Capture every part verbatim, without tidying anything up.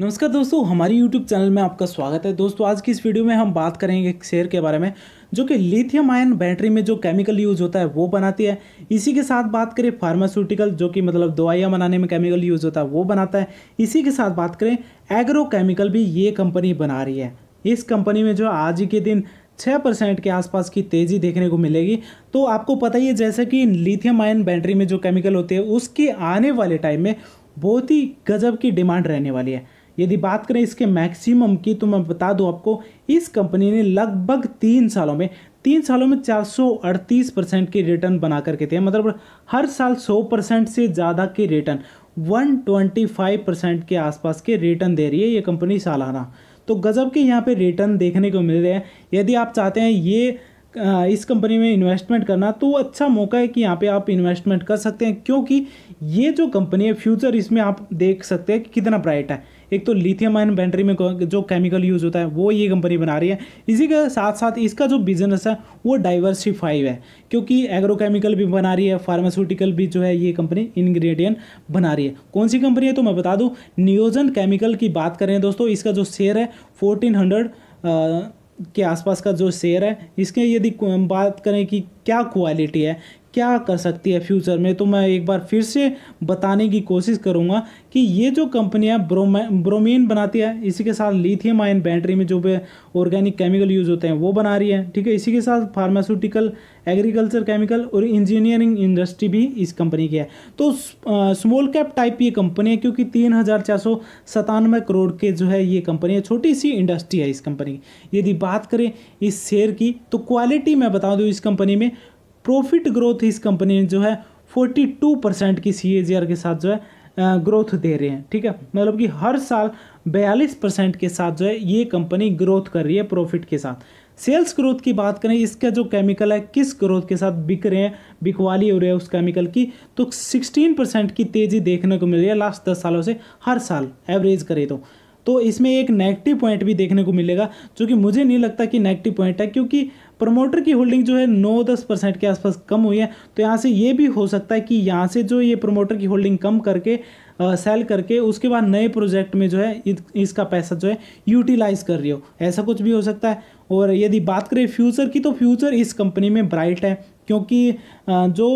नमस्कार दोस्तों, हमारे यूट्यूब चैनल में आपका स्वागत है। दोस्तों आज की इस वीडियो में हम बात करेंगे एक शेयर के बारे में जो कि लिथियम आयन बैटरी में जो केमिकल यूज़ होता है वो बनाती है। इसी के साथ बात करें फार्मास्यूटिकल जो कि मतलब दवाइयाँ बनाने में केमिकल यूज़ होता है वो बनाता है। इसी के साथ बात करें एग्रो केमिकल भी ये कंपनी बना रही है। इस कंपनी में जो आज के दिन छः परसेंट के आसपास की तेज़ी देखने को मिलेगी। तो आपको पता ही है जैसे कि लिथियम आयन बैटरी में जो केमिकल होते हैं उसके आने वाले टाइम में बहुत ही गजब की डिमांड रहने वाली है। यदि बात करें इसके मैक्सिमम की तो मैं बता दूं आपको, इस कंपनी ने लगभग तीन सालों में तीन सालों में चार सौ अड़तीस परसेंट की रिटर्न बना करके थे, मतलब हर साल सौ परसेंट से ज़्यादा के रिटर्न एक सौ पच्चीस परसेंट के आसपास के रिटर्न दे रही है ये कंपनी सालाना। तो गजब के यहाँ पे रिटर्न देखने को मिल रहे हैं। यदि आप चाहते हैं ये इस कंपनी में इन्वेस्टमेंट करना तो अच्छा मौका है कि यहाँ पे आप इन्वेस्टमेंट कर सकते हैं, क्योंकि ये जो कंपनी है फ्यूचर इसमें आप देख सकते हैं कि कितना ब्राइट है। एक तो लिथियम आयन बैटरी में जो केमिकल यूज़ होता है वो ये कंपनी बना रही है। इसी के साथ साथ इसका जो बिजनेस है वो डाइवर्सिफाई है, क्योंकि एग्रोकेमिकल भी बना रही है, फार्मास्यूटिकल भी जो है ये कंपनी इंग्रेडिएंट बना रही है। कौन सी कंपनी है तो मैं बता दूँ, नियोजन केमिकल की बात करें दोस्तों, इसका जो शेयर है फोर्टीन हंड्रेड के आसपास का जो शेयर है, इसके यदि बात करें कि क्या क्वालिटी है, क्या कर सकती है फ्यूचर में, तो मैं एक बार फिर से बताने की कोशिश करूंगा कि ये जो कंपनियां ब्रोमीन बनाती है, इसी के साथ लिथियम आयन बैटरी में जो ऑर्गेनिक केमिकल यूज़ होते हैं वो बना रही है, ठीक है। इसी के साथ फार्मास्यूटिकल, एग्रीकल्चर केमिकल और इंजीनियरिंग इंडस्ट्री भी इस कंपनी की है। तो स्मॉल कैप टाइप ये कंपनी है, क्योंकि तीन हज़ार चार सौ सतानवे करोड़ के जो है ये कंपनी है, छोटी सी इंडस्ट्री है इस कंपनी की। यदि बात करें इस शेयर की तो क्वालिटी मैं बता दूँ, इस कंपनी में प्रॉफिट ग्रोथ इस कंपनी ने जो है बयालीस परसेंट की सी ए जी आर के साथ जो है ग्रोथ दे रहे हैं, ठीक है। मतलब कि हर साल बयालीस परसेंट के साथ जो है ये कंपनी ग्रोथ कर रही है प्रॉफिट के साथ। सेल्स ग्रोथ की बात करें, इसका जो केमिकल है किस ग्रोथ के साथ बिक रहे हैं, बिकवाली हो रही है उस केमिकल की, तो सोलह परसेंट की तेज़ी देखने को मिल रही है लास्ट दस सालों से, हर साल एवरेज करें तो। तो इसमें एक नेगेटिव पॉइंट भी देखने को मिलेगा जो कि मुझे नहीं लगता कि नेगेटिव पॉइंट है, क्योंकि प्रमोटर की होल्डिंग जो है नौ दस परसेंट के आसपास कम हुई है। तो यहाँ से ये भी हो सकता है कि यहाँ से जो ये प्रमोटर की होल्डिंग कम करके आ, सेल करके उसके बाद नए प्रोजेक्ट में जो है इत, इसका पैसा जो है यूटिलाइज कर रही हो, ऐसा कुछ भी हो सकता है। और यदि बात करें फ्यूचर की तो फ्यूचर इस कंपनी में ब्राइट है, क्योंकि जो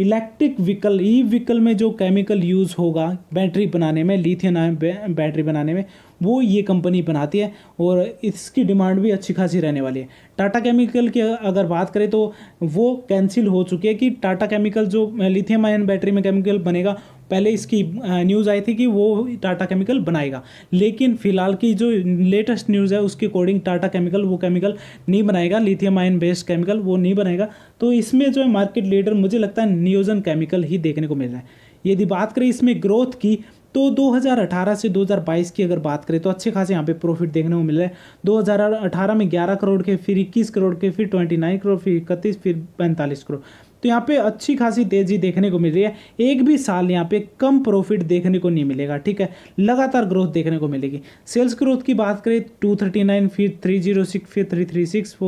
इलेक्ट्रिक व्हीकल ई व्हीकल में जो केमिकल यूज़ होगा बैटरी बनाने में, लिथियम आयन बैटरी बनाने में, वो ये कंपनी बनाती है और इसकी डिमांड भी अच्छी खासी रहने वाली है। टाटा केमिकल की अगर बात करें तो वो कैंसिल हो चुकी है कि टाटा केमिकल जो लिथियम आयन बैटरी में केमिकल बनेगा, पहले इसकी न्यूज़ आई थी कि वो टाटा केमिकल बनाएगा, लेकिन फिलहाल की जो लेटेस्ट न्यूज़ है उसके अकॉर्डिंग टाटा केमिकल वो केमिकल नहीं बनाएगा, लिथियम आयन बेस्ड केमिकल वो नहीं बनाएगा। तो इसमें जो है मार्केट लीडर मुझे लगता है नियोजन केमिकल ही देखने को मिल रहा है। यदि बात करें इसमें ग्रोथ की तो दो हज़ार अठारह से दो हज़ार बाईस की अगर बात करें तो अच्छे खासे यहाँ पे प्रॉफिट देखने को मिल रहा है। दो हज़ार अठारह में ग्यारह करोड़ के, फिर इक्कीस करोड़ के, फिर उनतीस करोड़, फिर इकतीस, फिर पैंतालीस करोड़। तो यहाँ पे अच्छी खासी तेज़ी देखने को मिल रही है। एक भी साल यहाँ पे कम प्रॉफिट देखने को नहीं मिलेगा, ठीक है, लगातार ग्रोथ देखने को मिलेगी। सेल्स ग्रोथ की बात करें दो सौ उनतालीस, फिर तीन सौ छह, फिर तीन सौ छत्तीस,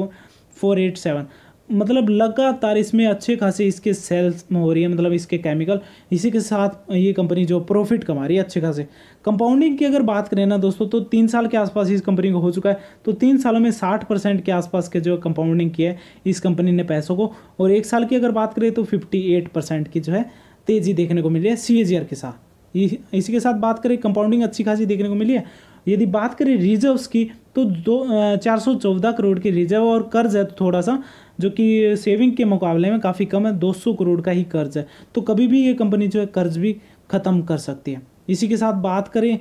फोर एट सेवन, मतलब लगातार इसमें अच्छे खासे इसके सेल्स हो रही है, मतलब इसके केमिकल। इसी के साथ ये कंपनी जो प्रॉफिट कमा रही है अच्छे खासे। कंपाउंडिंग की अगर बात करें ना दोस्तों तो तीन साल के आसपास इस कंपनी को हो चुका है, तो तीन सालों में साठ परसेंट के आसपास के जो कंपाउंडिंग की है इस कंपनी ने पैसों को, और एक साल की अगर बात करें तो फिफ्टी एट परसेंट की जो है तेज़ी देखने को मिली है सी ए जी आर के साथ। इसी के साथ बात करें कंपाउंडिंग अच्छी खासी देखने को मिली है। यदि बात करें रिजर्व्स की तो दो चार सौ चौदह करोड़ की रिजर्व और कर्ज है थोड़ा सा, जो कि सेविंग के मुकाबले में काफ़ी कम है, दो सौ करोड़ का ही कर्ज है। तो कभी भी ये कंपनी जो है कर्ज भी ख़त्म कर सकती है। इसी के साथ बात करें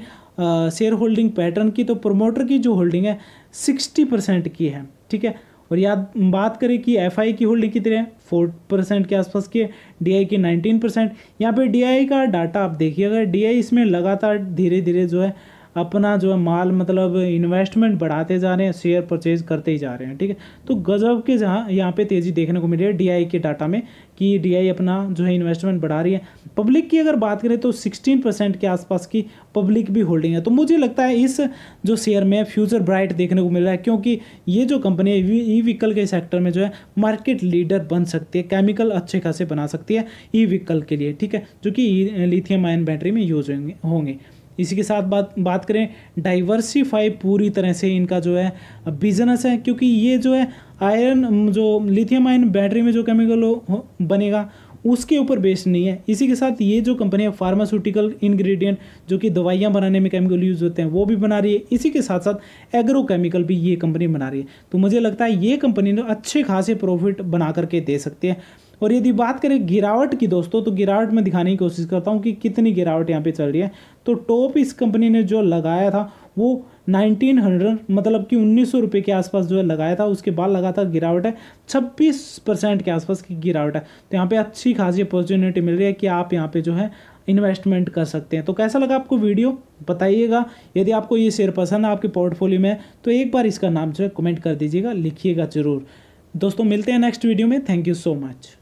शेयर होल्डिंग पैटर्न की तो प्रोमोटर की जो होल्डिंग है साठ परसेंट की है, ठीक है। और याद बात करें कि एफ आई की होल्डिंग कितनी है, चार परसेंट के आसपास की, डी आई की उन्नीस परसेंट। यहाँ पर डी आई का डाटा आप देखिएगा, डी आई इसमें लगातार धीरे धीरे जो है अपना जो है माल मतलब इन्वेस्टमेंट बढ़ाते जा रहे हैं, शेयर परचेज करते ही जा रहे हैं, ठीक है। तो गजब के जहाँ यहाँ पे तेज़ी देखने को मिली है डी आई के डाटा में कि डी आई अपना जो है इन्वेस्टमेंट बढ़ा रही है। पब्लिक की अगर बात करें तो सोलह परसेंट के आसपास की पब्लिक भी होल्डिंग है। तो मुझे लगता है इस जो शेयर में फ्यूचर ब्राइट देखने को मिल रहा है, क्योंकि ये जो कंपनी है ई व्हीकल के सेक्टर में जो है मार्केट लीडर बन सकती है, केमिकल अच्छे खासे बना सकती है ई व्हीकल के लिए, ठीक है, जो कि लिथियम आयन बैटरी में यूज होंगे। इसी के साथ बात बात करें डाइवर्सिफाई पूरी तरह से इनका जो है बिजनेस है, क्योंकि ये जो है आयरन जो लिथियम आयन बैटरी में जो केमिकल बनेगा उसके ऊपर बेस्ड नहीं है। इसी के साथ ये जो कंपनी है फार्मास्यूटिकल इंग्रेडिएंट जो कि दवाइयाँ बनाने में केमिकल यूज़ होते हैं वो भी बना रही है। इसी के साथ साथ एग्रो केमिकल भी ये कंपनी बना रही है। तो मुझे लगता है ये कंपनी ने अच्छे खासे प्रॉफिट बना करके दे सकती है। और यदि बात करें गिरावट की दोस्तों, तो गिरावट में दिखाने की कोशिश करता हूँ कि कितनी गिरावट यहाँ पे चल रही है। तो टॉप इस कंपनी ने जो लगाया था वो नाइनटीन हंड्रेड मतलब कि उन्नीस सौ रुपये के आसपास जो है लगाया था, उसके बाद लगातार गिरावट है, छब्बीस परसेंट के आसपास की गिरावट है। तो यहाँ पे अच्छी खासी अपॉर्चुनिटी मिल रही है कि आप यहाँ पे जो है इन्वेस्टमेंट कर सकते हैं। तो कैसा लगा आपको वीडियो बताइएगा। यदि आपको ये शेयर पसंद है आपके पोर्टफोलियो में तो एक बार इसका नाम जो है कमेंट कर दीजिएगा, लिखिएगा ज़रूर। दोस्तों मिलते हैं नेक्स्ट वीडियो में। Thank you so much.